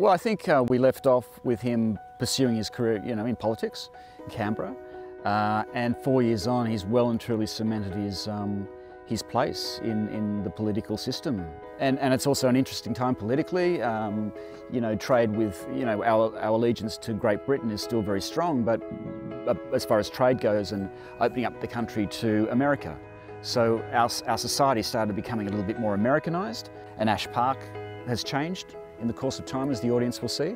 Well, I think we left off with him pursuing his career, you know, in politics, in Canberra, and 4 years on, he's well and truly cemented his place in the political system. And it's also an interesting time politically. You know, trade with, you know, our allegiance to Great Britain is still very strong, but as far as trade goes and opening up the country to America. So our society started becoming a little bit more Americanized, and Ash Park has changed in the course of time, as the audience will see,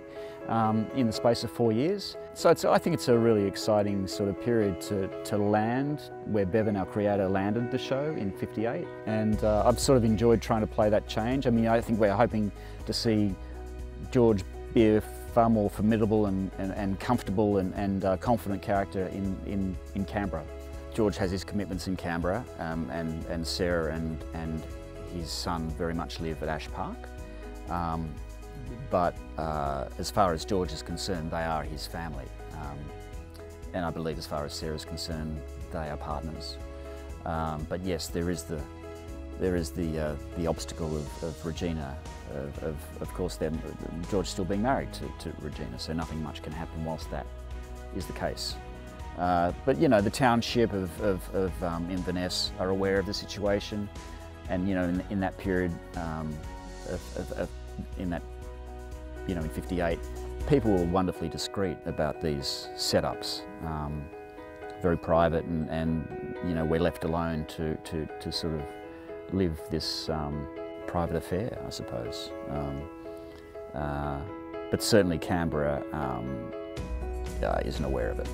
in the space of 4 years. So I think it's a really exciting sort of period to land where Bevan, our creator, landed the show in '58. And I've sort of enjoyed trying to play that change. I mean, I think we're hoping to see George be a far more formidable and comfortable and confident character in Canberra. George has his commitments in Canberra, and Sarah and his son very much live at Ash Park. But as far as George is concerned, they are his family. And I believe as far as Sarah is concerned, they are partners. But yes, there is the obstacle of Regina, of course, George still being married to Regina, so nothing much can happen whilst that is the case. But you know, the township of Inverness are aware of the situation, and you know, in that period, in 58, people were wonderfully discreet about these setups, very private, and you know, we're left alone to sort of live this private affair, I suppose. But certainly Canberra isn't aware of it.